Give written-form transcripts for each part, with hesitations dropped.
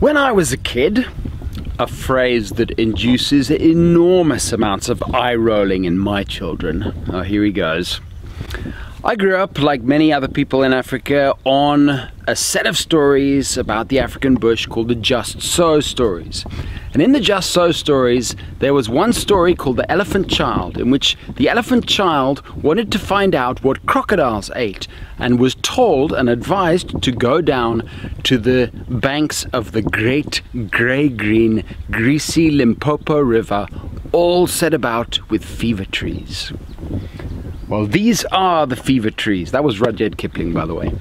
When I was a kid, a phrase that induces enormous amounts of eye-rolling in my children. Oh, here he goes. I grew up, like many other people in Africa, on a set of stories about the African bush called the Just So Stories. And in the Just So Stories, there was one story called The Elephant Child, in which the elephant child wanted to find out what crocodiles ate and was told and advised to go down to the banks of the great grey-green, greasy Limpopo River, all set about with fever trees. Well, these are the fever trees. That was Rudyard Kipling, by the way.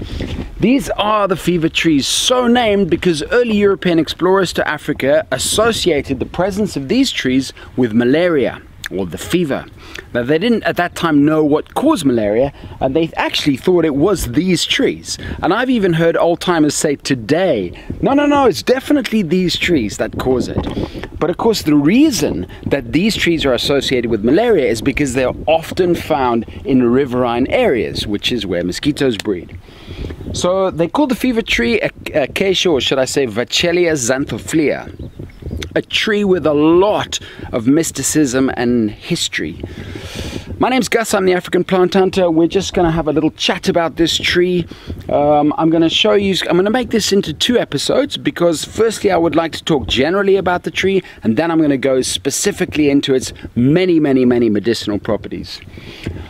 These are the fever trees, so named because early European explorers to Africa associated the presence of these trees with malaria, or the fever. Now, they didn't at that time know what caused malaria, and they actually thought it was these trees. And I've even heard old-timers say today, no, no, no, it's definitely these trees that cause it. But of course, the reason that these trees are associated with malaria is because they're often found in riverine areas, which is where mosquitoes breed. So they call the fever tree Acacia, or should I say Vachellia xanthophloea, a tree with a lot of mysticism and history. My name's Gus, I'm the African Plant Hunter. We're just gonna have a little chat about this tree. I'm gonna make this into two episodes because firstly I would like to talk generally about the tree, and then I'm gonna go specifically into its many, many, many medicinal properties.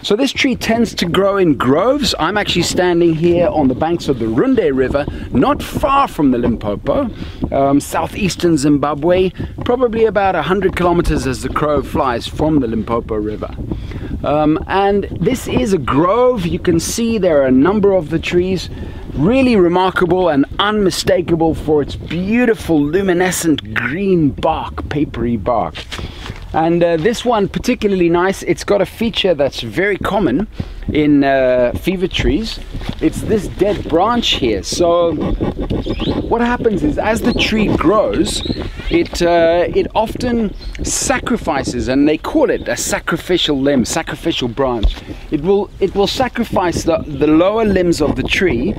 So this tree tends to grow in groves. I'm actually standing here on the banks of the Runde River, not far from the Limpopo, southeastern Zimbabwe, probably about 100 kilometers as the crow flies from the Limpopo River. And this is a grove. You can see there are a number of the trees, really remarkable and unmistakable for its beautiful luminescent green bark, papery bark. And this one particularly nice. It's got a feature that's very common in fever trees. It's this dead branch here. So what happens is, as the tree grows, it often sacrifices, and they call it a sacrificial limb, sacrificial branch. It will sacrifice the lower limbs of the tree.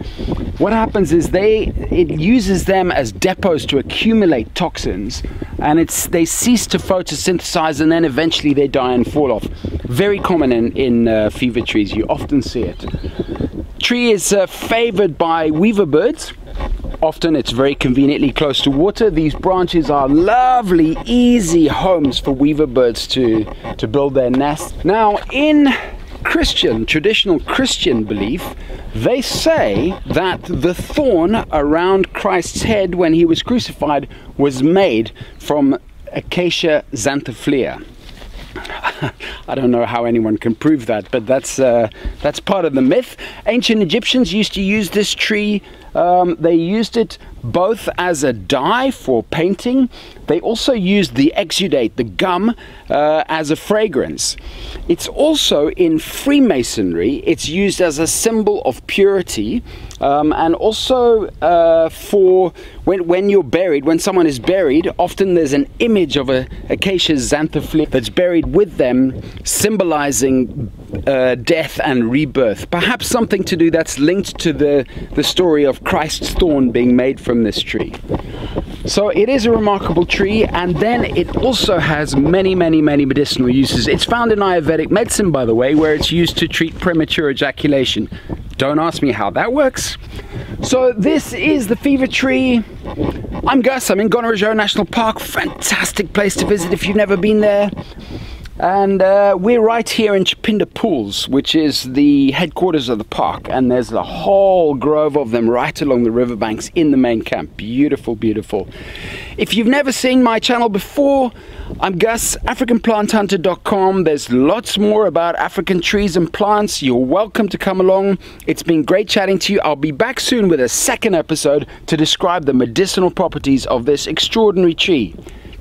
What happens is it uses them as depots to accumulate toxins, and they cease to photosynthesize, and then eventually they die and fall off. Very common in fever trees. You often see it. Tree is favored by weaver birds. Often it's very conveniently close to water. These branches are lovely, easy homes for weaver birds to build their nests. Now, in traditional Christian belief, they say that the thorn around Christ's head when he was crucified was made from Acacia xanthophloea. I don't know how anyone can prove that, but that's part of the myth. Ancient Egyptians used to use this tree. They used it both as a dye for painting. They also used the exudate, the gum, as a fragrance. It's also in Freemasonry. It's used as a symbol of purity, and also for when you're buried, when someone is buried, often there's an image of a Acacia xanthophloea that's buried with them, symbolizing death and rebirth. Perhaps something to do that's linked to the story of Christ's thorn being made from this tree. So it is a remarkable tree, and then it also has many, many, many medicinal uses. It's found in Ayurvedic medicine, by the way, where it's used to treat premature ejaculation. Don't ask me how that works. So this is the fever tree. I'm Gus, I'm in Gonarezhou National Park. Fantastic place to visit if you've never been there. And we're right here in Chipinda Pools, which is the headquarters of the park, and there's the whole grove of them right along the riverbanks in the main camp. Beautiful, beautiful. If you've never seen my channel before, I'm Gus, AfricanPlantHunter.com. There's lots more about African trees and plants. You're welcome to come along. It's been great chatting to you. I'll be back soon with a second episode to describe the medicinal properties of this extraordinary tree.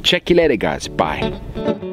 Check you later, guys. Bye.